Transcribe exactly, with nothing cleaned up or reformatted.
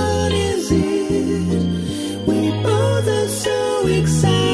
What is it? We both are so excited.